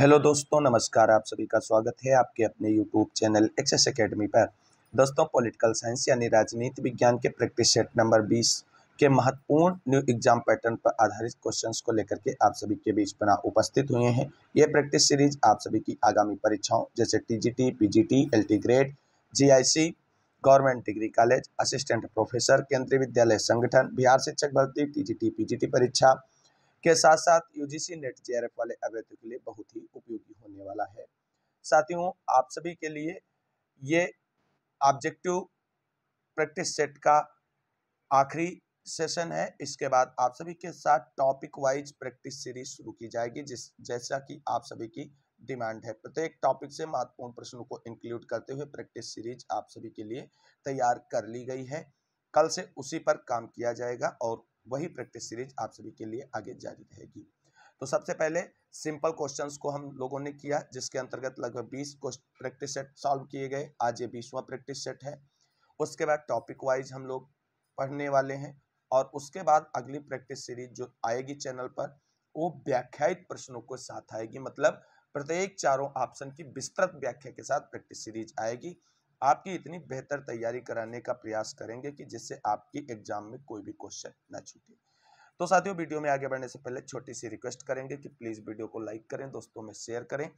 Hello दोस्तों, नमस्कार। आप सभी का स्वागत है आपके अपने यूट्यूब चैनल एक्सेस एकेडमी पर। दोस्तों, पॉलिटिकल साइंस यानी राजनीति विज्ञान के प्रैक्टिस सेट नंबर 20 के महत्वपूर्ण न्यू एग्जाम पैटर्न पर आधारित क्वेश्चंस को लेकर के आप सभी के बीच बना उपस्थित हुए हैं। ये प्रैक्टिस सीरीज आप सभी की आगामी परीक्षाओं जैसे TGT, PGT, LT grade, GIC, government degree college, assistant professor, Kendriya Vidyalaya Sangathan, Bihar शिक्षक भर्ती, टीजीटी पीजीटी परीक्षा के साथ साथ यूजीसी नेट जेआरएफ वाले अभ्यर्थियों के लिए बहुत ही उपयोगी होने वाला है। साथियों, आप सभी के लिए ये ऑब्जेक्टिव प्रैक्टिस सेट का आखिरी सेशन है। इसके बाद आप सभी के साथ टॉपिक वाइज प्रैक्टिस सीरीज शुरू की जाएगी, जैसा कि आप सभी की डिमांड है। प्रत्येक टॉपिक से महत्वपूर्ण प्रश्नों को इंक्लूड करते हुए प्रैक्टिस सीरीज आप सभी के लिए तैयार कर ली गई है। कल से उसी पर काम किया जाएगा और वही प्रैक्टिस सीरीज आप सभी के लिए आगे जारी रहेगी। तो सबसे पहले सिंपल क्वेश्चंस को हम लोगों ने किया, जिसके अंतर्गत लगभग 20 प्रैक्टिस सेट सॉल्व किए गए। आज ये 20वां प्रैक्टिस सेट है। उसके बाद टॉपिक वाइज हम लोग पढ़ने वाले हैं और उसके बाद अगली प्रैक्टिस सीरीज जो आएगी चैनल पर, वो व्याख्यायित प्रश्नों के साथ आएगी। मतलब प्रत्येक चारों ऑप्शन की विस्तृत व्याख्या के साथ प्रैक्टिस सीरीज आएगी। आपकी इतनी बेहतर तैयारी कराने का प्रयास करेंगे कि जिससे आपकी एग्जाम में कोई भी क्वेश्चन ना छूटे। तो साथियों, वीडियो में आगे बढ़ने से पहले छोटी सी रिक्वेस्ट करेंगे कि प्लीज़ वीडियो को लाइक करें, दोस्तों में शेयर करें।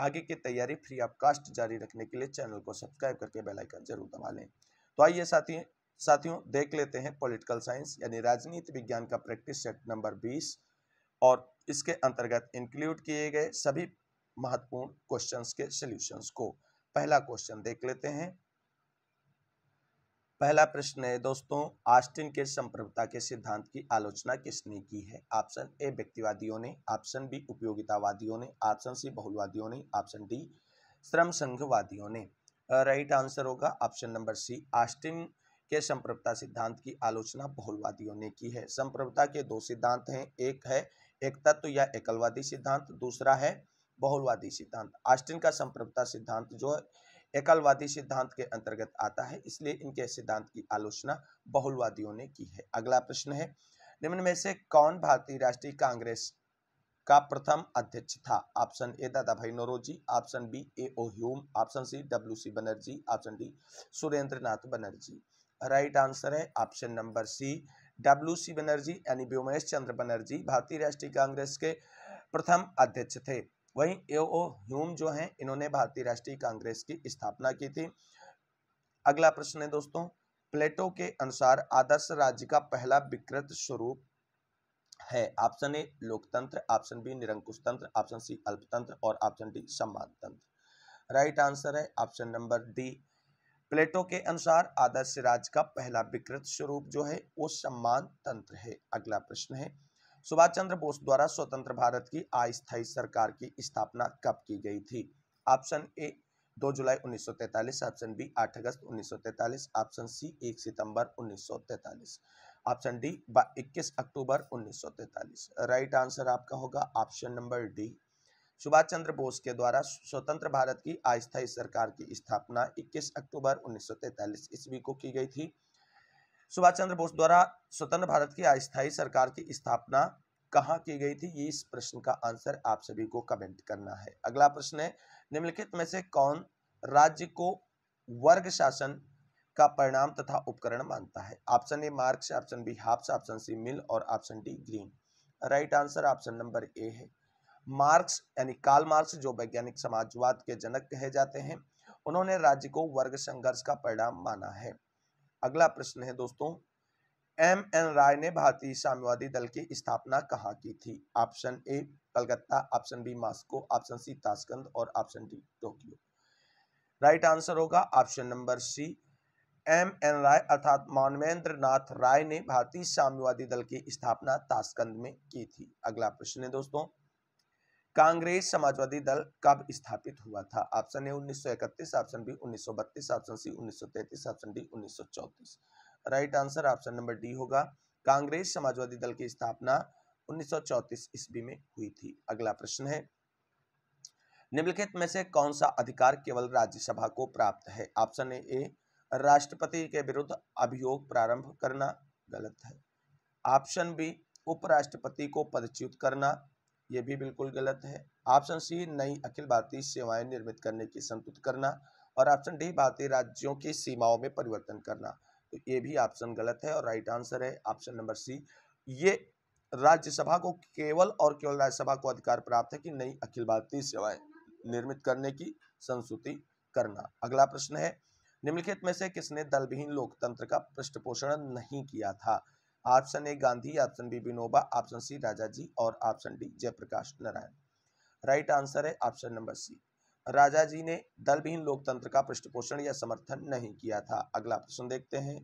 आगे की तैयारी फ्री ऑफ कास्ट जारी रखने के लिए चैनल को सब्सक्राइब करके बेल आइकन जरूर दबा लें। तो आइए साथियों देख लेते हैं पॉलिटिकल साइंस यानी राजनीति विज्ञान का प्रैक्टिस सेट नंबर 20 और इसके अंतर्गत इंक्लूड किए गए सभी महत्वपूर्ण क्वेश्चंस के सॉल्यूशंस को। पहला क्वेश्चन देख लेते हैं। पहला प्रश्न है दोस्तों, ऑस्टिन के संप्रभुता के सिद्धांत की आलोचना किसने की है? ऑप्शन ए व्यक्तिवादियों ने, ऑप्शन बी उपयोगितावादियों ने, ऑप्शन सी बहुलवादियों ने, ऑप्शन डी श्रम संघवादियों ने। राइट आंसर होगा ऑप्शन नंबर सी। ऑस्टिन के संप्रभुता सिद्धांत की आलोचना बहुलवादियों ने की है। संप्रभुता के दो सिद्धांत हैं, एक है एक तत्व या एकलवादी सिद्धांत, दूसरा है बहुलवादी सिद्धांत। ऑस्टिन का संप्रभुता सिद्धांत जो एकलवादी सिद्धांत के अंतर्गत आता है, इसलिए इनके सिद्धांत की आलोचना बहुलवादियों ने की है। अगला प्रश्न है, निम्न में से कौन भारतीय राष्ट्रीय कांग्रेस का प्रथम अध्यक्ष था? Option A Dadabhai Naoroji, option B A O Hume, option C W C Banerjee, option D Surendranath Banerjee. Right answer है option number C W C Banerjee यानी व्योमेश चंद्र बनर्जी भारतीय राष्ट्रीय कांग्रेस के प्रथम अध्यक्ष थे। वहीं ए ओ ह्यूम जो हैं, इन्होंने भारतीय राष्ट्रीय कांग्रेस की स्थापना की थी। अगला प्रश्न है दोस्तों, प्लेटो के अनुसार आदर्श राज्य का पहला विकृत स्वरूप है? ऑप्शन ए लोकतंत्र, ऑप्शन बी निरंकुश तंत्र, ऑप्शन सी अल्पतंत्र और ऑप्शन डी सम्मान तंत्र। राइट आंसर है ऑप्शन नंबर डी। प्लेटो के अनुसार आदर्श राज्य का पहला विकृत स्वरूप जो है वो सम्मान तंत्र है। अगला प्रश्न है, सुभाष चंद्र बोस द्वारा स्वतंत्र भारत की अस्थायी सरकार की स्थापना कब की गई थी? ऑप्शन ए 2 जुलाई 1943, ऑप्शन बी 8 अगस्त 1943, ऑप्शन सी 1 सितंबर 1943, ऑप्शन डी 21 अक्टूबर 1943। राइट आंसर आपका होगा option number D. Subhash Chandra Bose के द्वारा स्वतंत्र भारत की अस्थायी सरकार की स्थापना 21 अक्टूबर 1943 ईस्वी को की गई थी। सुभाष चंद्र बोस द्वारा स्वतंत्र भारत की अस्थायी सरकार की स्थापना कहाँ की गई थी? ये इस प्रश्न का आंसर आप सभी को कमेंट करना है। अगला प्रश्न है, निम्नलिखित में से कौन राज्य को वर्ग शासन का परिणाम तथा उपकरण मानता है? Option A Marx, option B Hobbes, option C Mill और option D Green. Right answer option number A है। मार्क्स यानी कार्ल मार्क्स, जो वैज्ञानिक समाजवाद के जनक कहे जाते हैं, उन्होंने राज्य को वर्ग संघर्ष का परिणाम माना है। अगला प्रश्न है दोस्तों, एम एन रॉय ने भारतीय साम्यवादी दल की स्थापना कहाँ की थी? Option A Calcutta, option B Moscow, option C Tashkent और option D Tokyo. Right answer होगा option number C. M N Roy अर्थात मानवेंद्र नाथ राय ने भारतीय साम्यवादी दल की स्थापना ताशकंद में की थी। अगला प्रश्न है दोस्तों, कांग्रेस समाजवादी दल कब स्थापित हुआ था? Option A 1931, option B 1932, option C 1933, option D 1934। Right answer option number D होगा। कांग्रेस समाजवादी दल की स्थापना 1934 ईस्वी में हुई थी। अगला प्रश्न है, निम्नलिखित में से कौन सा अधिकार केवल राज्यसभा को प्राप्त है? ऑप्शन ए राष्ट्रपति के विरुद्ध अभियोग प्रारंभ करना, गलत है। ऑप्शन बी उपराष्ट्रपति को पदच्युत करना, ये भी बिल्कुल गलत है। ऑप्शन सी नई अखिल भारतीय सेवाएं निर्मित करने की संतुलित करना, और ऑप्शन डी भारतीय राज्यों की सीमाओं में परिवर्तन करना, तो ये भी ऑप्शन गलत है और राइट आंसर है ऑप्शन नंबर सी। ये राज्यसभा को केवल और केवल राज्यसभा को अधिकार प्राप्त है कि नई अखिल भारतीय सेवाएं निर्मित करने की संस्तुति करना। अगला प्रश्न है, निम्नलिखित में से किसने दलविहीन लोकतंत्र का पृष्ठपोषण नहीं किया था? Option A Gandhi, option B Vinoba, option C Rajaji और option D Jayaprakash Narayan. Right answer है ऑप्शन नंबर सी, राजाजी ने दलविहीन लोकतंत्र का पृष्ठपोषण या समर्थन नहीं किया था। अगला प्रश्न देखते हैं।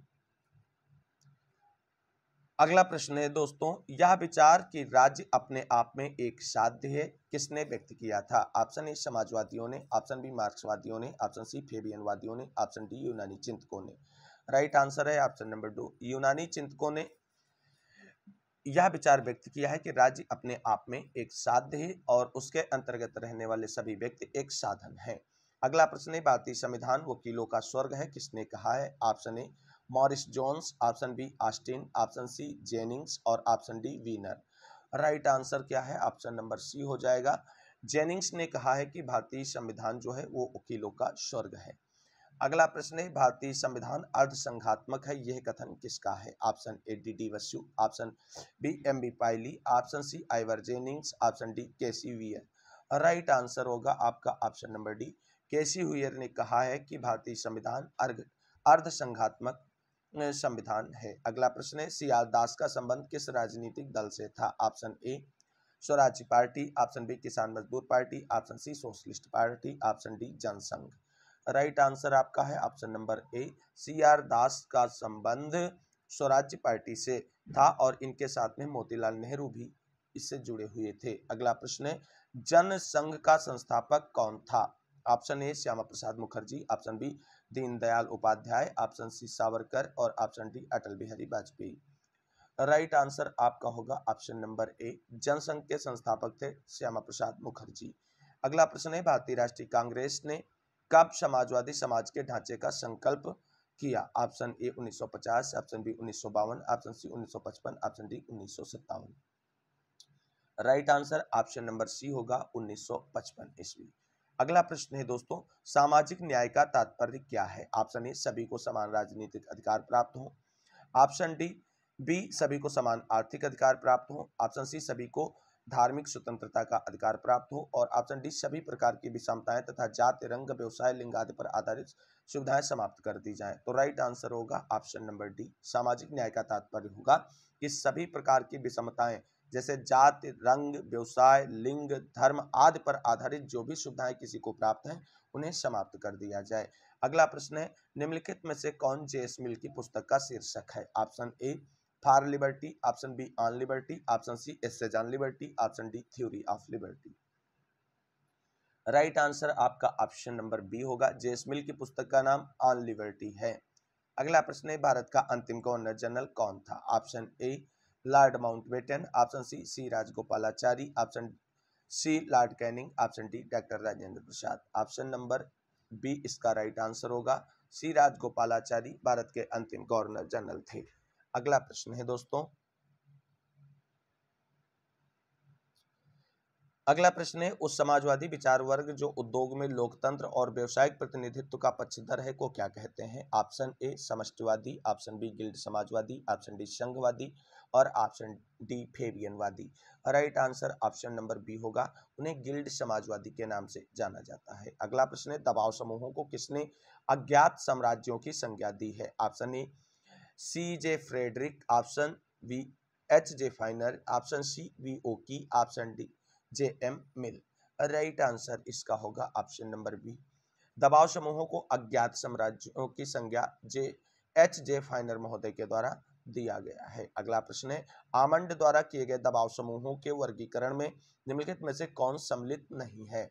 अगला प्रश्न है दोस्तों, यह विचार कि राज्य अपने आप में एक साध्य है किसने व्यक्त किया था? ऑप्शन ए समाजवादियों ने, ऑप्शन बी मार्क्सवादियों ने, ऑप्शन सी फेबियनवादियों ने, ऑप्शन डी यूनानी चिंतकों ने। राइट आंसर है ऑप्शन नंबर दो, यूनानी चिंतकों ने यह विचार व्यक्त किया है कि राज्य अपने आप में एक साध्य है और उसके अंतर्गत रहने वाले सभी व्यक्ति एक साधन हैं। अगला प्रश्न है, भारतीय संविधान वकीलों का स्वर्ग है किसने कहा है? Option A Morris Jones, option B Austin, option C Jennings और option D Wiener. Right answer क्या है? ऑप्शन नंबर सी हो जाएगा, जेनिंग्स ने कहा है कि भारतीय संविधान जो है वो वकीलों का स्वर्ग है। अगला प्रश्न है, भारतीय संविधान अर्धसंघात्मक है यह कथन किसका है? Option A D Basu, option B M B पोयली, option C Ivor Jennings, option D K C wear. Right answer होगा आपका option number D, K C wear ने कहा है कि भारतीय संविधान अर्धसंघात्मक संविधान है। अगला प्रश्न है, सी आर दास का संबंध किस राजनीतिक दल से था? ऑप्शन ए स्वराज्य party, option B Kisan Mazdoor party, option C socialist party, option D Jana Sangh. Right answer आपका है option number A, C R Das का संबंध स्वराज्य पार्टी से था और इनके साथ में मोतीलाल नेहरू भी इससे जुड़े हुए थे। अगला प्रश्न है, जनसंघ का संस्थापक कौन था? Option A Shyama Prasad Mukherjee, option B Deendayal Upadhyay, option C Savarkar और option D Atal Bihari Vajpayee. Right answer आपका होगा ऑप्शन नंबर ए, जनसंघ के संस्थापक थे श्यामा प्रसाद मुखर्जी। अगला प्रश्न है, भारतीय राष्ट्रीय कांग्रेस ने कब समाजवादी समाज के ढांचे का संकल्प किया? Option A 1950, option B 1952, option C 1955, option D 1957। Right answer option number C होगा 1955 ईस्वी। अगला प्रश्न है दोस्तों, सामाजिक न्याय का तात्पर्य क्या है? ऑप्शन ए सभी को समान राजनीतिक अधिकार प्राप्त हो, ऑप्शन डी बी सभी को समान आर्थिक अधिकार प्राप्त हो, ऑप्शन सी सभी को धार्मिक स्वतंत्रता का अधिकार प्राप्त हो और ऑप्शन डी सभी प्रकार की विषमताएं तथा जाति, रंग, व्यवसाय, लिंग आदि पर आधारित सुविधाएं समाप्त कर दी जाएं। तो राइट आंसर होगा ऑप्शन नंबर डी, सामाजिक न्याय का तात्पर्य होगा कि सभी प्रकार की विषमताएं जैसे जाति, रंग, व्यवसाय, लिंग, धर्म आदि पर आधारित जो भी सुविधाएं किसी को प्राप्त हैं उन्हें समाप्त कर दिया जाए। अगला प्रश्न है, निम्नलिखित में से कौन जेएस मिल की पुस्तक का शीर्षक है? Option A for liberty, option B on liberty, option C essays on liberty, option D theory of liberty. Right answer आपका ऑप्शन नंबर बी होगा, जेएस मिल की पुस्तक का नाम ऑन लिबर्टी है। अगला प्रश्न है, भारत का अंतिम गवर्नर जनरल कौन था? Option A Lord Mountbatten, option C Rajagopalachari, option C Lord Canning, option D doctor Rajendra Prasad. Option number B इसका राइट आंसर होगा, सी राजगोपालाचारी भारत के अंतिम गवर्नर जनरल थे। अगला प्रश्न है दोस्तों, अगला प्रश्न है, उस समाजवादी विचार वर्ग जो उद्योग में लोकतंत्र और व्यावसायिक प्रतिनिधित्व का पक्षधर है को क्या कहते हैं? ऑप्शन ए समष्टिवादी, ऑप्शन बी गिल्ड समाजवादी, ऑप्शन डी संघवादी और ऑप्शन डी फेबियनवादी। Right answer option number B होगा, उन्हें गिल्ड समाजवादी के नाम से जाना जाता है। अगला प्रश्न है, दबाव समूहों को किसने अज्ञात साम्राज्यों की संज्ञा दी है? Option A C J Friedrich, option B H J Finer, option C V O Key, option D J M Mill. Right answer इसका होगा ऑप्शन नंबर बी, दबाव समूहों को अज्ञात साम्राज्यों की संज्ञा जे एच जे फाइनर महोदय के द्वारा दिया गया है। अगला प्रश्न है, आमंड द्वारा किए गए दबाव समूहों के वर्गीकरण में निम्नलिखित में से कौन सम्मिलित नहीं है?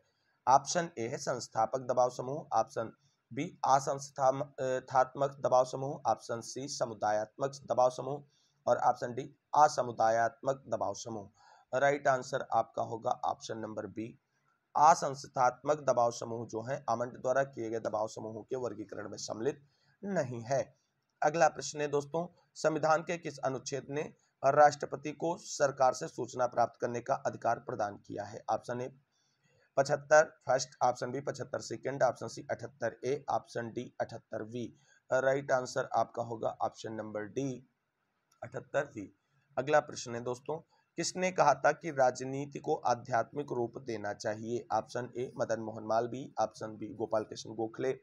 ऑप्शन ए है संस्थापक दबाव समूह, ऑप्शन बी असंस्थात्मक दबाव समूह, ऑप्शन सी समुदायात्मक दबाव समूह और ऑप्शन डी असमुदायात्मक दबाव समूह। राइट आंसर आपका होगा ऑप्शन नंबर बी, असंस्थात्मक दबाव समूह जो है आमंड द्वारा किए गए दबाव समूहों के वर्गीकरण में सम्मिलित नहीं है। अगला प्रश्न है दोस्तों, संविधान के किस अनुच्छेद ने और राष्ट्रपति को सरकार से सूचना प्राप्त करने का अधिकार प्रदान किया है। Option A 75 first, option B 75 second, option C 78 A, option D 78 V. Right answer आपका होगा ऑप्शन नंबर डी 78 वी। अगला प्रश्न है दोस्तों, किसने कहा था कि राजनीति को आध्यात्मिक रूप देना चाहिए? Option A Madan Mohan Malaviya, option B Gopal Krishna Gokhale,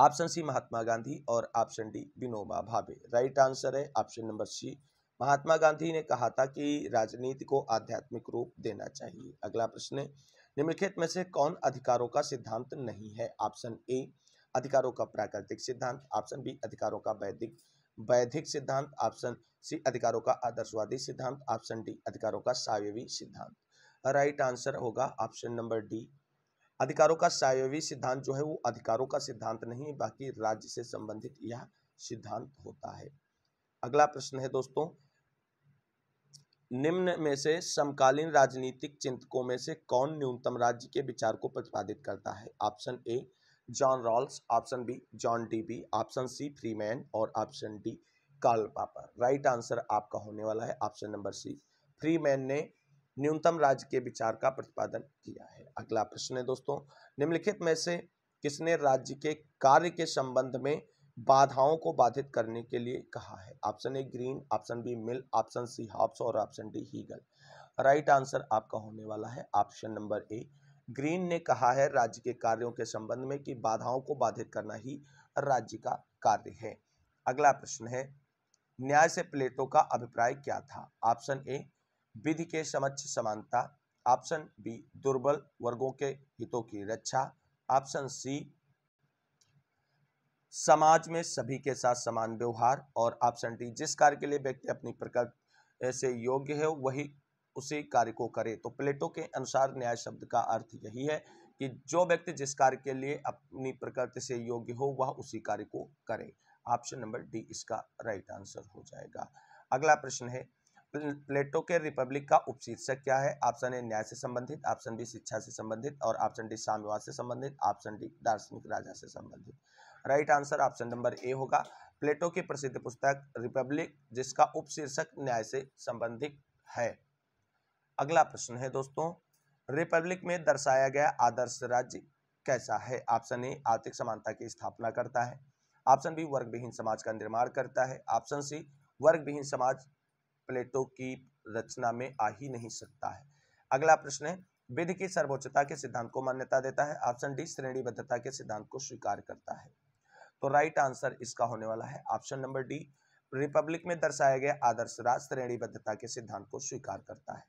option C Mahatma Gandhi और option D Vinoba Bhave. Right answer है option number C, Mahatma Gandhi ने कहा था कि राजनीति को आध्यात्मिक रूप देना चाहिए। अगला प्रश्न है, निम्नलिखित में से कौन अधिकारों का सिद्धांत नहीं है? ऑप्शन ए अधिकारों का प्राकृतिक सिद्धांत, ऑप्शन बी अधिकारों का वैदिक सिद्धांत, ऑप्शन सी अधिकारों का आदर्शवादी सिद्धांत, ऑप्शन डी अधिकारों का सावयवी सिद्धांत। राइट आंसर होगा ऑप्शन नंबर डी, अधिकारों का सावयवी सिद्धांत जो है वो अधिकारों का सिद्धांत नहीं, बाकी राज्य से संबंधित यह सिद्धांत होता है। अगला प्रश्न है दोस्तों, निम्न में से समकालीन राजनीतिक चिंतकों में से कौन न्यूनतम राज्य के विचार को प्रतिपादित करता है? Option A John Rawls, option B John Dewey, option C Freeman और option D Karl Popper. Right answer आपका होने वाला है ऑप्शन नंबर सी, फ्रीमैन ने न्यूनतम राज्य के विचार का प्रतिपादन किया है। अगला प्रश्न है दोस्तों, निम्नलिखित में से किसने राज्य के कार्य के संबंध में बाधाओं को बाधित करने के लिए कहा है? Option A Green, option B Mill, option C Hobbes और option D Hegel. Right answer आपका होने वाला है ऑप्शन नंबर ए, ग्रीन ने कहा है राज्य के कार्यों के संबंध में कि बाधाओं को बाधित करना ही राज्य का कार्य है। अगला प्रश्न है, न्याय से प्लेटो का अभिप्राय क्या था? ऑप्शन ए विधि के समक्ष समानता, ऑप्शन बी दुर्बल वर्गों के हितों की रक्षा, ऑप्शन सी समाज में सभी के साथ समान व्यवहार और ऑप्शन डी जिस कार्य के लिए व्यक्ति अपनी प्रकृति से योग्य है वही उसी कार्य को करे। तो प्लेटो के अनुसार न्याय शब्द का अर्थ यही है कि जो व्यक्ति जिस कार्य के लिए अपनी प्रकृति से योग्य हो वह उसी कार्य को करे। ऑप्शन नंबर डी इसका राइट आंसर हो जाएगा। अगला प्रश्न है, प्लेटो के रिपब्लिक का उपशीर्षक क्या है? ऑप्शन ए न्याय से संबंधित, ऑप्शन बी शिक्षा से संबंधित और ऑप्शन डी साम्यवाद से संबंधित, ऑप्शन डी दार्शनिक राजा से संबंधित। Right answer option number A होगा, प्लेटो की प्रसिद्ध पुस्तक रिपब्लिक जिसका उपशीर्षक न्याय से संबंधित है। अगला प्रश्न है दोस्तों, रिपब्लिक में दर्शाया गया आदर्श राज्य कैसा है? ऑप्शन ए आर्थिक समानता की स्थापना करता है, ऑप्शन बी वर्गविहीन समाज का निर्माण करता है, ऑप्शन सी वर्गविहीन समाज प्लेटो की रचना में आ ही नहीं सकता है। अगला प्रश्न है, विधि की सर्वोच्चता के सिद्धांत को मान्यता देता है, ऑप्शन डी श्रेणीबद्धता के सिद्धांत को स्वीकार करता है। तो राइट आंसर इसका होने वाला है ऑप्शन नंबर डी, रिपब्लिक में दर्शाया गया आदर्श राष्ट्र श्रेणीबद्धता के सिद्धांत को स्वीकार करता है।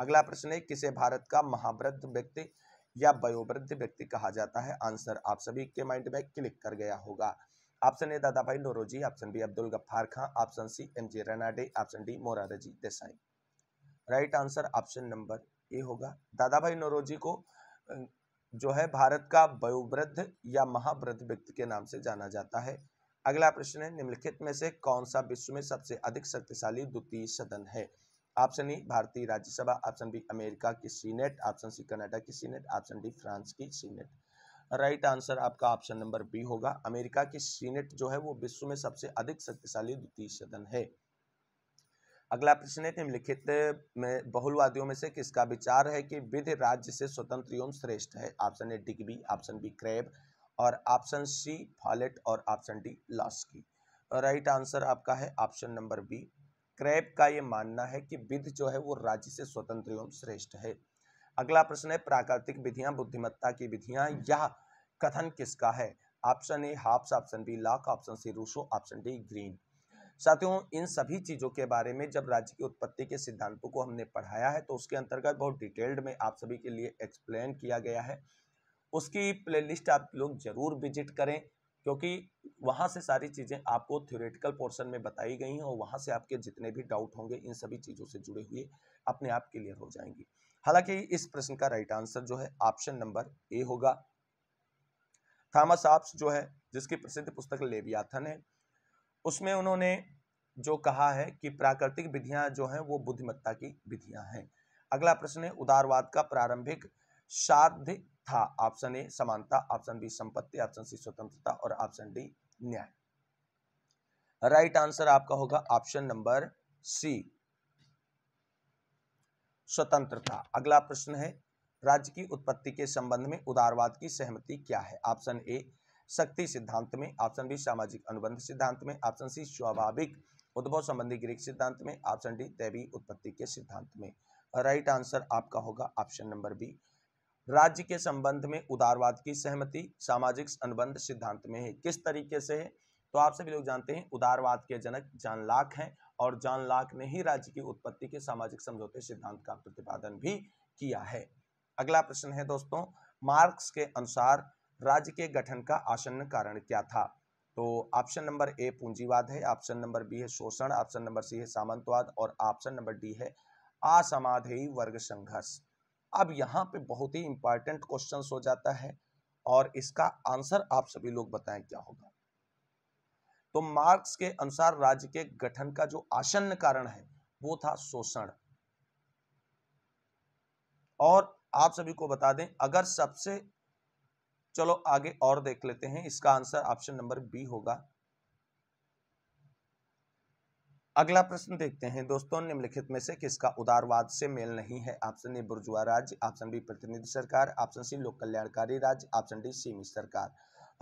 अगला प्रश्न है, किसे भारत का महावृद्ध व्यक्ति या वयोवृद्ध व्यक्ति कहा जाता है? आंसर आप सभी के माइंड में क्लिक कर गया होगा। Option A Dadabhai Naoroji, option B Abdul Ghaffar Khan, option C M J Ranade, option D Morarji Desai. Right answer option number A होगा, दादा भाई नौरोजी को जो है भारत का वयोवृद्ध या महावृद्ध व्यक्ति के नाम से जाना जाता है। अगला प्रश्न है, निम्नलिखित में से कौन सा विश्व में सबसे अधिक शक्तिशाली द्वितीय सदन है? ऑप्शन ए भारतीय राज्यसभा, ऑप्शन बी अमेरिका की सीनेट, ऑप्शन सी कनाडा की सीनेट, ऑप्शन डी फ्रांस की सीनेट। राइट आंसर आपका ऑप्शन नंबर बी होगा, अमेरिका की सीनेट जो है वो विश्व में सबसे अधिक शक्तिशाली द्वितीय सदन है। अगला प्रश्न है, निम्नलिखित में बहुलवादियों में से किसका विचार है कि विधि राज्य से स्वतंत्र एवं श्रेष्ठ है? Option A Digby, option B Krabbe और ऑप्शन सी फॉलेट और option D Laski. Right answer आपका है ऑप्शन नंबर बी, क्रेब का ये मानना है कि विधि जो है वो राज्य से स्वतंत्र एवं श्रेष्ठ है। अगला प्रश्न है, प्राकृतिक विधियां बुद्धिमत्ता की विधियां यह कथन किसका है? Option A Hobbes, option B Locke, option C Rousseau, option D Green. साथियों, इन सभी चीज़ों के बारे में जब राज्य की उत्पत्ति के सिद्धांतों को हमने पढ़ाया है तो उसके अंतर्गत बहुत डिटेल्ड में आप सभी के लिए एक्सप्लेन किया गया है। उसकी प्लेलिस्ट आप लोग जरूर विजिट करें क्योंकि वहाँ से सारी चीज़ें आपको थ्योरेटिकल पोर्शन में बताई गई हैं और वहाँ से आपके जितने भी डाउट होंगे इन सभी चीज़ों से जुड़े हुए अपने आप क्लियर हो जाएंगी। हालांकि इस प्रश्न का राइट आंसर जो है ऑप्शन नंबर ए होगा। थॉमस हॉब्स जो है जिसकी प्रसिद्ध पुस्तक लेवियाथन है उसमें उन्होंने जो कहा है कि प्राकृतिक विधियां जो हैं वो बुद्धिमत्ता की विधियां हैं। अगला प्रश्न है, उदारवाद का प्रारंभिक साध्य था? ऑप्शन ए समानता, ऑप्शन बी संपत्ति, ऑप्शन सी स्वतंत्रता और ऑप्शन डी न्याय। राइट आंसर आपका होगा ऑप्शन नंबर सी स्वतंत्रता। अगला प्रश्न है राज्य की उत्पत्ति के संबंध में उदारवाद की सहमति क्या है। ऑप्शन ए शक्ति सिद्धांत में, ऑप्शन बी सामाजिक अनुबंध सिद्धांत में, ऑप्शन सी स्वाभाविक उद्भव संबंधी ग्रीक सिद्धांत में, ऑप्शन डी दैवीय उत्पत्ति के सिद्धांत में। राइट आंसर आपका होगा ऑप्शन नंबर बी। राज्य के संबंध में उदारवाद की सहमति सामाजिक अनुबंध सिद्धांत में है। किस तरीके से है तो आप सभी लोग जानते हैं उदारवाद के जनक जॉन लॉक हैं और जॉन लॉक ने ही राज्य की उत्पत्ति के सामाजिक समझौते सिद्धांत का प्रतिपादन भी किया है। अगला प्रश्न है दोस्तों, मार्क्स के अनुसार राज्य के गठन का आसन्न कारण क्या था। तो ऑप्शन नंबर ए पूंजीवाद है, ऑप्शन नंबर बी है शोषण, ऑप्शन नंबर सी है सामंतवाद और ऑप्शन नंबर डी है असमाधेयी वर्ग संघर्ष। अब यहाँ पे बहुत ही इंपॉर्टेंट क्वेश्चन हो जाता है और इसका आंसर आप सभी लोग बताएं क्या होगा। तो मार्क्स के अनुसार राज्य के गठन का जो आसन्न कारण है वो था शोषण। और आप सभी को बता दें अगर सबसे, चलो आगे और देख लेते हैं, इसका आंसर ऑप्शन नंबर बी होगा। अगला प्रश्न देखते हैं दोस्तों, निम्नलिखित में से किसका उदारवाद से मेल नहीं है। ऑप्शन ए बुर्जुआ राज्य, ऑप्शन बी प्रतिनिधि सरकार, ऑप्शन सी लोक कल्याणकारी राज्य, ऑप्शन डी सीमित सरकार।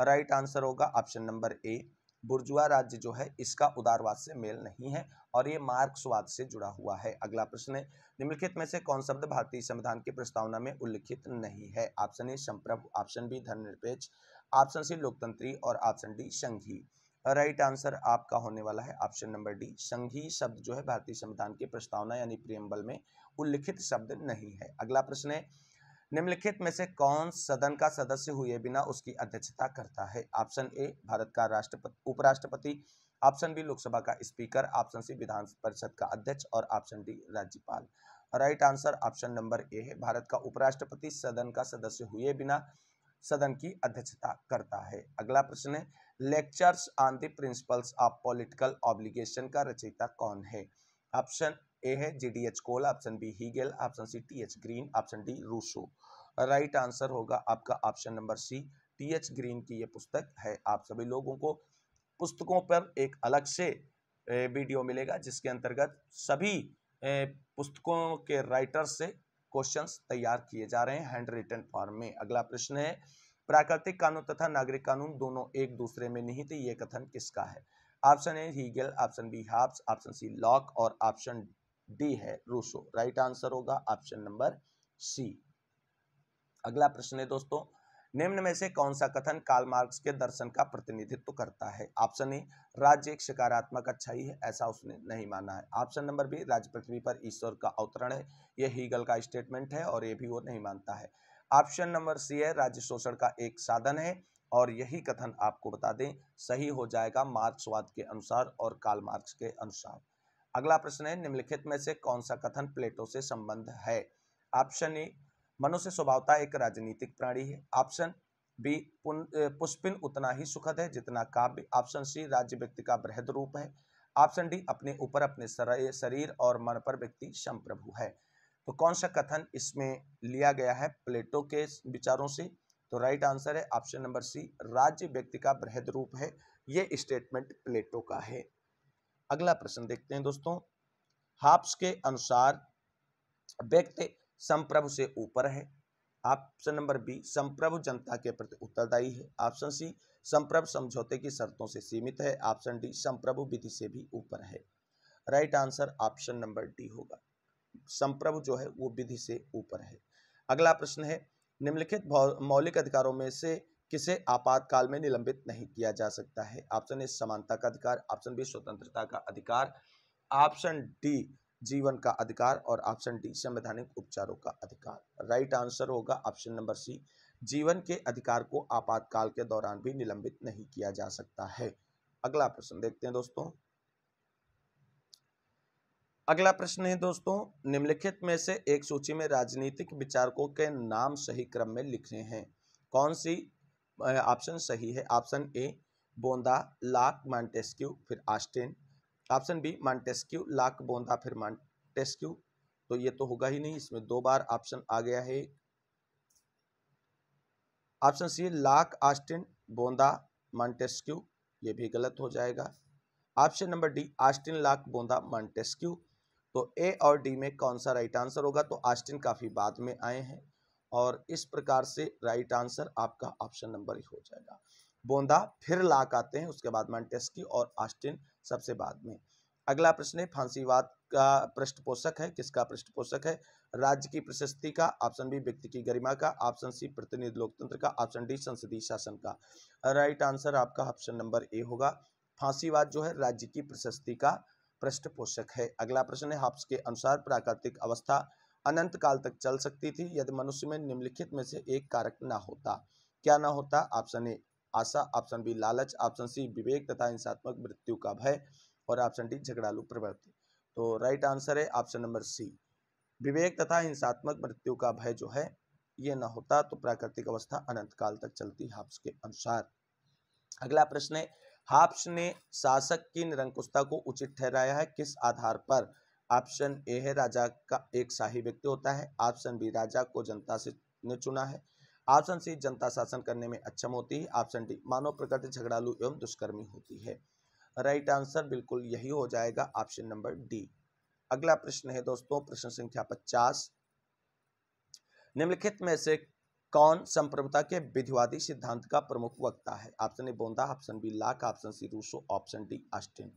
राइट आंसर होगा ऑप्शन नंबर ए, बुर्जुआ राज्य जो है इसका उदारवाद से मेल नहीं है और ये मार्क्सवाद से जुड़ा हुआ है। अगला प्रश्न है, निम्नलिखित में से कौन शब्द भारतीय संविधान की प्रस्तावना में उल्लिखित नहीं है। ऑप्शन ए संप्रभु, ऑप्शन बी धर्मनिरपेक्ष, ऑप्शन सी लोकतंत्री और ऑप्शन डी संघी। राइट आंसर आपका होने वाला है ऑप्शन नंबर डी, संघी शब्द जो है भारतीय संविधान की प्रस्तावना यानी प्रियम्बल में उल्लिखित शब्द नहीं है। अगला प्रश्न है, निम्नलिखित में से कौन सदन का सदस्य हुए बिना उसकी अध्यक्षता करता है। ऑप्शन ए भारत का राष्ट्रपति, उपराष्ट्रपति, ऑप्शन बी लोकसभा का speaker, option C Vidhan Parishad का अध्यक्ष और ऑप्शन डी राज्यपाल। Right answer option number A है, भारत का उपराष्ट्रपति सदन का सदस्य हुए बिना सदन की अध्यक्षता करता है। अगला प्रश्न है, lectures on the principles of political obligation का रचयिता कौन है। ऑप्शन ए है G D H Cole, option B Hegel, option C T H Green, option D Rousseau. Right answer होगा आपका option number C, T H Green की ये पुस्तक है। आप सभी लोगों को पुस्तकों पर एक अलग से वीडियो मिलेगा जिसके अंतर्गत सभी पुस्तकों के राइटर्स से क्वेश्चंस तैयार किए जा रहे हैं हैंड रिटन फॉर्म में। अगला प्रश्न है, प्राकृतिक कानून तथा नागरिक कानून दोनों एक दूसरे में निहित, ये कथन किसका है। Option A Hegel, option B Hobbes, option C Locke और ऑप्शन डी है रूसो। राइट आंसर होगा ऑप्शन नंबर सी। अगला प्रश्न है दोस्तों, निम्न में से कौन सा कथन कार्ल मार्क्स के दर्शन का प्रतिनिधित्व करता है। ऑप्शन ए राज्य एक सकारात्मक अच्छाई है, ऐसा उसने नहीं माना है। ऑप्शन नंबर बी राज्य पृथ्वी पर ईश्वर का अवतरण है, यह हीगल का स्टेटमेंट है और ये भी वो नहीं मानता है। ऑप्शन नंबर सी है राज्य शोषण का एक साधन है और यही कथन आपको बता दें सही हो जाएगा मार्क्सवाद के अनुसार और कार्ल मार्क्स के अनुसार। अगला प्रश्न है, निम्नलिखित में से कौन सा कथन प्लेटो से संबंध है। ऑप्शन ए मनुष्य स्वभावता एक राजनीतिक प्राणी है, ऑप्शन बी पुष्पिन उतना ही सुखद है जितना काव्य, ऑप्शन सी राज्य व्यक्ति का बृहद रूप है, ऑप्शन डी अपने ऊपर अपने शरीर और मन पर व्यक्ति संप्रभु है। तो कौन सा कथन इसमें लिया गया है प्लेटो के विचारों से, तो राइट आंसर है ऑप्शन नंबर सी, राज्य व्यक्ति का बृहद रूप है, ये स्टेटमेंट प्लेटो का है। अगला प्रश्न देखते हैं दोस्तों, हॉब्स के अनुसार व्यक्ति संप्रभु से ऊपर है। ऑप्शन नंबर बी संप्रभु जनता के प्रति उत्तरदायी है, ऑप्शन सी संप्रभु समझौते की शर्तों से सीमित है, ऑप्शन डी संप्रभु विधि से भी ऊपर है। Right answer option number D होगा, संप्रभु जो है वो विधि से ऊपर है। अगला प्रश्न है, निम्नलिखित मौलिक अधिकारों में से किसे आपातकाल में निलंबित नहीं किया जा सकता है। ऑप्शन ए समानता का अधिकार, ऑप्शन बी स्वतंत्रता का अधिकार, ऑप्शन डी जीवन का अधिकार और ऑप्शन डी संवैधानिक उपचारों का अधिकार। राइट आंसर होगा ऑप्शन नंबर सी, जीवन के अधिकार को आपातकाल के दौरान भी निलंबित नहीं किया जा सकता है। अगला प्रश्न देखते हैं दोस्तों, अगला प्रश्न है दोस्तों, निम्नलिखित में से एक सूची में राजनीतिक विचारकों के नाम सही क्रम में लिखने हैं, कौन सी ऑप्शन सही है। ऑप्शन ए बोंदा, लॉक, मॉन्टेस्क्यू, फिर Austin, option B Montesquieu, Locke, बोंदा, फिर मॉन्टेस्क्यू। तो ये तो होगा ही नहीं, इसमें दो बार ऑप्शन आ गया है। ऑप्शन सी लॉक, ऑस्टिन, बोंदा, मॉन्टेस्क्यू, ये भी गलत हो जाएगा। Option number D Austin, Locke, बोंदा, मॉन्टेस्क्यू। तो ए और डी में कौन सा राइट आंसर होगा? तो ऑस्टिन काफ़ी बाद में आए हैं और इस प्रकार से राइट आंसर आपका ऑप्शन नंबर ही हो जाएगा। बोंदा फिर लाक आते हैं, उसके बाद मॉन्टेस्क्यू और ऑस्टिन सबसे बाद में। अगला प्रश्न है फांसीवाद का पृष्ठपोषक है, किसका पृष्ठपोषक है? राज्य की प्रशस्ति का, ऑप्शन बी व्यक्ति की गरिमा का, ऑप्शन सी प्रतिनिधि लोकतंत्र का, ऑप्शन डी संसदीय शासन का। राइट आंसर आपका ऑप्शन नंबर ए होगा। फांसीवाद जो है राज्य की प्रशस्ति का पृष्ठपोषक है। अगला प्रश्न है हॉब्स के अनुसार प्राकृतिक अवस्था अनंत काल तक चल सकती थी यदि मनुष्य में निम्नलिखित में से एक कारक ना होता। क्या ना होता? ऑप्शन ए आशा, ऑप्शन बी लालच, ऑप्शन सी विवेक तथा हिंसात्मक मृत्यु का भय और ऑप्शन डी झगड़ालू प्रवृत्ति। तो राइट आंसर है ऑप्शन नंबर सी, विवेक तथा हिंसात्मक मृत्यु का भय जो है ये ना होता तो प्राकृतिक अवस्था अनंत काल तक चलती हॉब्स के अनुसार। अगला प्रश्न है हॉब्स ने शासक की निरंकुशता को उचित ठहराया है किस आधार पर? ऑप्शन ए है राजा का एक शाही व्यक्ति होता है, ऑप्शन बी राजा को जनता से ने चुना है, ऑप्शन सी जनता शासन करने में अक्षम होती है, ऑप्शन डी मानव प्रकृति झगड़ालू एवं दुष्कर्मी होती है। राइट आंसर बिल्कुल यही हो जाएगा ऑप्शन नंबर डी। अगला प्रश्न है दोस्तों प्रश्न संख्या 50, निम्नलिखित में से कौन संप्रभुता के विधिवादी सिद्धांत का प्रमुख वक्ता है? ऑप्शन ए बोंदा, option B Locke, option C Rousseau, option D Austin.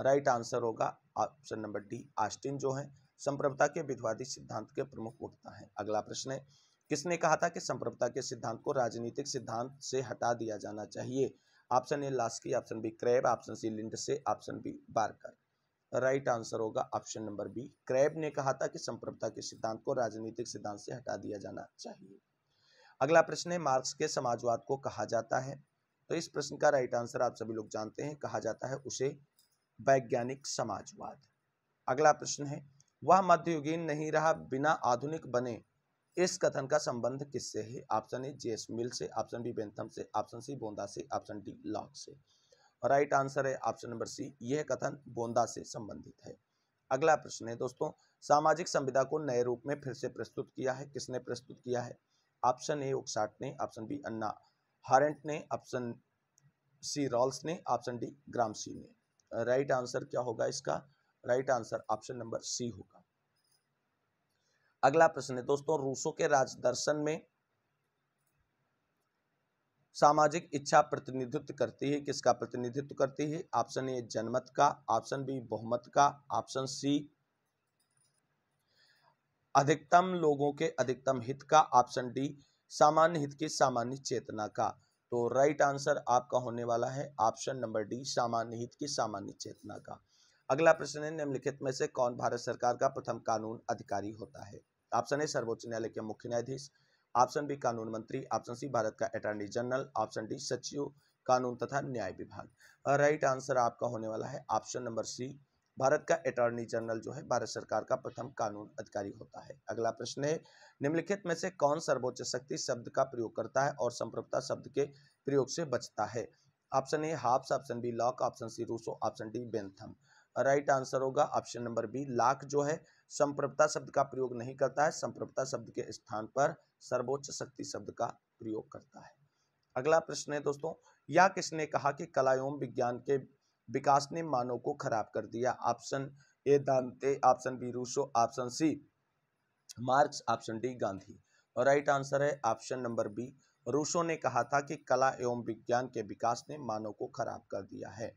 Right answer होगा ऑप्शन नंबर डी, ऑस्टिन जो है संप्रभुता के विधिवादी सिद्धांत के प्रमुख वक्ता है। अगला प्रश्न है किसने कहा था कि संप्रभुता के सिद्धांत को राजनीतिक सिद्धांत से हटा दिया जाना चाहिए? Option A Laski, option B Krabbe, option C Lindsay, option B Barker. Right answer होगा ऑप्शन नंबर बी, क्रैब ने कहा था कि संप्रभुता के सिद्धांत को राजनीतिक सिद्धांत से हटा दिया जाना चाहिए। अगला प्रश्न है मार्क्स के समाजवाद को कहा जाता है, तो इस प्रश्न का राइट आंसर आप सभी लोग जानते हैं, कहा जाता है उसे वैज्ञानिक समाजवाद। अगला प्रश्न है वह मध्ययुगीन नहीं रहा बिना आधुनिक बने, इस कथन का संबंध किससे है? ऑप्शन ए जेएस मिल से, ऑप्शन बी बेंथम से, ऑप्शन सी बोंदा से, ऑप्शन डी लॉक से। राइट आंसर है ऑप्शन नंबर सी, यह कथन बोंदा से संबंधित है। अगला प्रश्न है दोस्तों सामाजिक संविदा को नए रूप में फिर से प्रस्तुत किया है, किसने प्रस्तुत किया है? ऑप्शन ए उक्साट ने, ऑप्शन बी अन्ना हारेंट ने, ऑप्शन सी रॉल्स ने, ऑप्शन डी ग्रामसी ने। राइट आंसर क्या होगा इसका? Right answer option number C होगा। अगला प्रश्न है दोस्तों रूसो के राजदर्शन में सामाजिक इच्छा प्रतिनिधित्व करती है, किसका प्रतिनिधित्व करती है? ऑप्शन ए जनमत का, ऑप्शन बी बहुमत का, ऑप्शन सी अधिकतम लोगों के अधिकतम हित का, ऑप्शन डी सामान्य हित की सामान्य चेतना का। तो राइट आंसर आपका होने वाला है ऑप्शन नंबर डी, सामान्य हित की सामान्य चेतना का। अगला प्रश्न है निम्नलिखित में से कौन भारत सरकार का प्रथम कानून अधिकारी होता है? ऑप्शन ए सर्वोच्च न्यायालय के मुख्य न्यायाधीश, ऑप्शन बी कानून मंत्री, ऑप्शन सी भारत का अटॉर्नी जनरल, ऑप्शन डी सचिव कानून तथा न्याय विभाग। राइट आंसर आपका होने वाला है ऑप्शन नंबर सी, भारत का अटॉर्नी जनरल जो है भारत सरकार का प्रथम कानून अधिकारी होता है। अगला प्रश्न है निम्नलिखित में से कौन सर्वोच्च शक्ति शब्द का प्रयोग करता है और संप्रभुता शब्द के प्रयोग से बचता है? Option A Hobbes, option B Locke, option C Rousseau, option D Bentham. Right answer होगा ऑप्शन नंबर बी, लॉक जो है संप्रभुता शब्द का प्रयोग नहीं करता है, संप्रभुता शब्द के स्थान पर सर्वोच्च शक्ति शब्द का प्रयोग करता है। अगला प्रश्न है दोस्तों यह किसने कहा कि कला एवं विज्ञान के विकास ने मानव को खराब कर दिया? Option A Dante, option B Rousseau, option C Marx, option D Gandhi. Right answer है ऑप्शन नंबर बी, रूसो ने कहा था कि कला एवं विज्ञान के विकास ने मानव को खराब कर दिया है।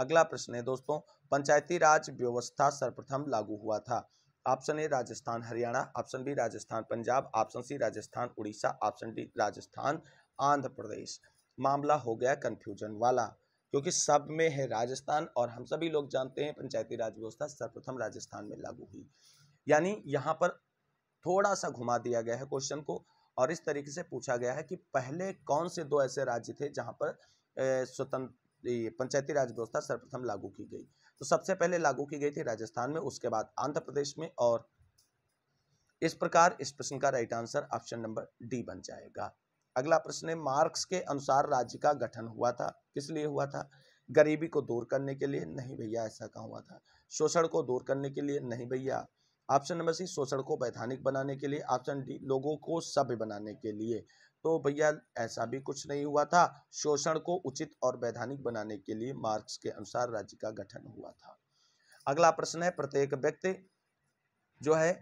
अगला प्रश्न है दोस्तों पंचायती राज व्यवस्था सर्वप्रथम लागू हुआ था? Option A Rajasthan Haryana, option B Rajasthan Punjab, option C Rajasthan Orissa, option D Rajasthan Andhra Pradesh. मामला हो गया कंफ्यूजन वाला, क्योंकि सब में है राजस्थान और हम सभी लोग जानते हैं पंचायती राज व्यवस्था सर्वप्रथम राजस्थान में लागू हुई, यानी यहाँ पर थोड़ा सा घुमा दिया गया है क्वेश्चन को और इस तरीके से पूछा गया है कि पहले कौन से दो ऐसे राज्य थे जहाँ पर स्वतंत्र पंचायती राज व्यवस्था सर्वप्रथम लागू की गई? तो सबसे पहले लागू की गई थी राजस्थान में, उसके बाद आंध्र प्रदेश में, और इस प्रकार इस प्रश्न का right answer option number D बन जाएगा। अगला प्रश्न है मार्क्स के अनुसार राज्य का गठन हुआ था, किस लिए हुआ था? गरीबी को दूर करने के लिए? नहीं भैया, ऐसा कहाँ हुआ था। शोषण को दूर करने के लिए? नहीं भैया। ऑप्शन नंबर सी शोषण को वैधानिक बनाने के लिए, ऑप्शन डी लोगों को सभ्य बनाने के लिए। तो भैया ऐसा भी कुछ नहीं हुआ था। शोषण को उचित और वैधानिक बनाने के लिए मार्क्स के अनुसार राज्य का गठन हुआ था। अगला प्रश्न है, प्रत्येक व्यक्ति जो है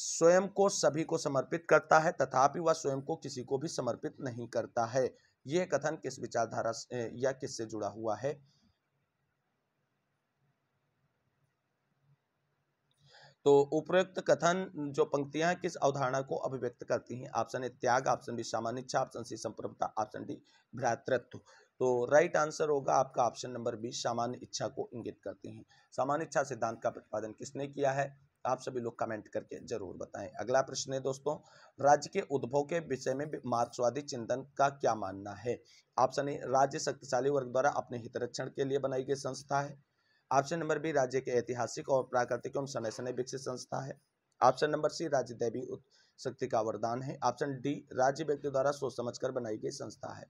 स्वयं को सभी को समर्पित करता है तथापि वह स्वयं को किसी को भी समर्पित नहीं करता है। यह कथन किस विचारधारा या किससे जुड़ा हुआ है? तो उपरोक्त कथन जो पंक्तियां किस अवधारणा को अभिव्यक्त करती हैं? ऑप्शन ए त्याग, ऑप्शन बी सामान्य इच्छा, ऑप्शन सी संप्रभुता, ऑप्शन डी भ्रातृत्व। तो राइट आंसर होगा आपका ऑप्शन नंबर बी, सामान्य इच्छा को इंगित करती हैं। सामान्य इच्छा सिद्धांत का प्रतिपादन किसने किया है? आप सभी लोग कमेंट करके जरूर बताएं। अगला प्रश्न है दोस्तों, राज्य के उद्भव के विषय में मार्क्सवादी चिंतन का क्या मानना है? ऑप्शन ए राज्य शक्तिशाली वर्ग द्वारा अपने हितरक्षण के लिए बनाई गई संस्था है। ऑप्शन नंबर बी राज्य के ऐतिहासिक और प्राकृतिक एवं समय समय विकसित संस्था है। ऑप्शन नंबर सी राज्य दैवी शक्ति का वरदान है। ऑप्शन डी राज्य व्यक्ति द्वारा सोच समझकर बनाई गई संस्था है।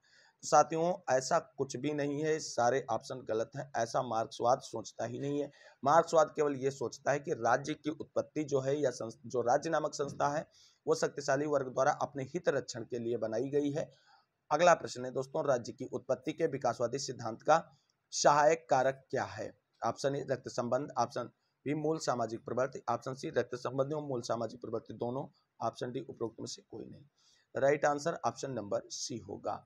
साथियों ऐसा कुछ भी नहीं है, सारे ऑप्शन गलत हैं। ऐसा मार्क्सवाद सोचता ही नहीं है। मार्क्सवाद केवल ये सोचता है कि राज्य की उत्पत्ति जो है या जो राज्य नामक संस्था है वो शक्तिशाली वर्ग द्वारा अपने हित रक्षण के लिए बनाई गई है। अगला प्रश्न है दोस्तों, राज्य की उत्पत्ति के विकासवादी सिद्धांत का सहायक कारक क्या है? ऑप्शन ए रक्त संबंध, ऑप्शन बी मूल सामाजिक प्रवृत्ति, ऑप्शन सी रक्त संबंधी और मूल सामाजिक प्रवृत्ति दोनों, ऑप्शन डी उपरोक्त में से कोई नहीं। Right answer option number C होगा।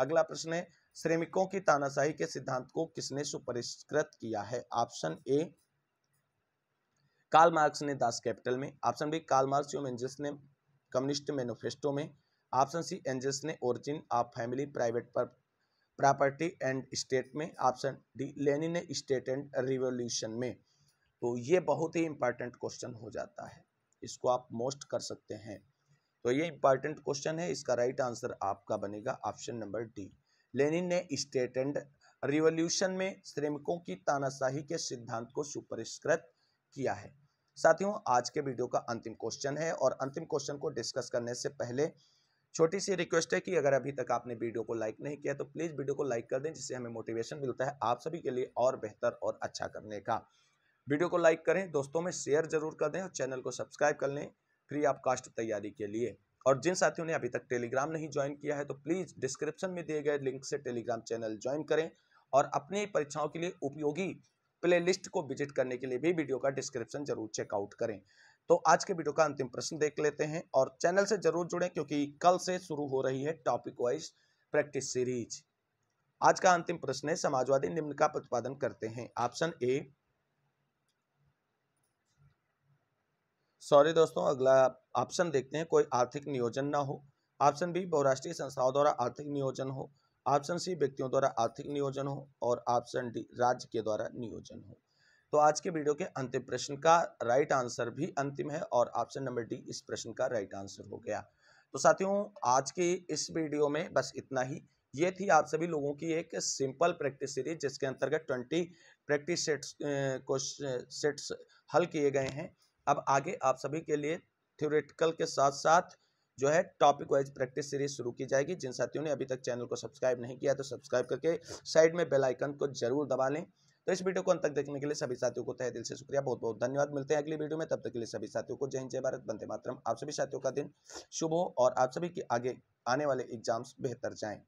अगला प्रश्न है, श्रमिकों की तानाशाही के सिद्धांत को किसने सुपरिष्कृत किया है? ऑप्शन ए कार्ल मार्क्स ने दास कैपिटल में, ऑप्शन बी कार्ल मार्क्स एवं एंजल्स ने कम्युनिस्ट मैनिफेस्टो में, ऑप्शन सी एंजल्स ने origin of family private property and state में, ऑप्शन डी लेनिन ने स्टेट एंड रिवॉल्यूशन में। तो ये बहुत ही इंपॉर्टेंट क्वेश्चन हो जाता है, इसको आप मोस्ट कर सकते हैं। तो ये इंपॉर्टेंट क्वेश्चन है, इसका राइट आंसर आपका बनेगा ऑप्शन नंबर डी, लेनिन ने स्टेट एंड रिवॉल्यूशन में श्रमिकों की तानाशाही के सिद्धांत को सुपरिष्कृत किया है। साथियों आज के वीडियो का अंतिम क्वेश्चन है और अंतिम क्वेश्चन को डिस्कस करने से पहले छोटी सी रिक्वेस्ट है कि अगर अभी तक आपने वीडियो को लाइक नहीं किया तो प्लीज़ वीडियो को लाइक कर दें, जिससे हमें मोटिवेशन मिलता है आप सभी के लिए और बेहतर और अच्छा करने का। वीडियो को लाइक करें, दोस्तों में शेयर जरूर कर दें और चैनल को सब्सक्राइब कर लें फ्री ऑफ कास्ट तैयारी के लिए। और जिन साथियों ने अभी तक टेलीग्राम नहीं ज्वाइन किया है तो प्लीज़ डिस्क्रिप्शन में दिए गए लिंक से टेलीग्राम चैनल ज्वाइन करें और अपनी परीक्षाओं के लिए उपयोगी प्लेलिस्ट को विजिट करने के लिए भी वीडियो का डिस्क्रिप्शन जरूर चेकआउट करें। तो आज के वीडियो का अंतिम प्रश्न देख लेते हैं और चैनल से जरूर जुड़ें क्योंकि कल से शुरू हो रही है टॉपिक वाइज प्रैक्टिस सीरीज। आज का अंतिम प्रश्न है, समाजवादी निम्न का प्रतिपादन करते हैं। ऑप्शन ए, सॉरी दोस्तों अगला ऑप्शन देखते हैं, कोई आर्थिक नियोजन ना हो। ऑप्शन बी बहुराष्ट्रीय संस्थाओं द्वारा आर्थिक नियोजन हो। ऑप्शन सी व्यक्तियों द्वारा आर्थिक नियोजन हो और ऑप्शन डी राज्य के द्वारा नियोजन हो। तो आज के वीडियो के अंतिम प्रश्न का राइट आंसर भी अंतिम है और ऑप्शन नंबर डी इस प्रश्न का राइट आंसर हो गया। तो साथियों आज की इस वीडियो में बस इतना ही। ये थी आप सभी लोगों की एक सिंपल प्रैक्टिस सीरीज जिसके अंतर्गत 20 प्रैक्टिस सेट्स हल किए गए हैं। अब आगे आप सभी के लिए थ्योरेटिकल के साथ साथ जो है टॉपिक वाइज प्रैक्टिस सीरीज शुरू की जाएगी। जिन साथियों ने अभी तक चैनल को सब्सक्राइब नहीं किया तो सब्सक्राइब करके साइड में बेल आइकन को जरूर दबा लें। तो इस वीडियो को अंत तक देखने के लिए सभी साथियों को तहे दिल से शुक्रिया, बहुत बहुत धन्यवाद। मिलते हैं अगली वीडियो में, तब तक के लिए सभी साथियों को जय हिंद, जय भारत, वंदे मातरम। आप सभी साथियों का दिन शुभ हो और आप सभी के आगे आने वाले एग्जाम्स बेहतर जाएँ।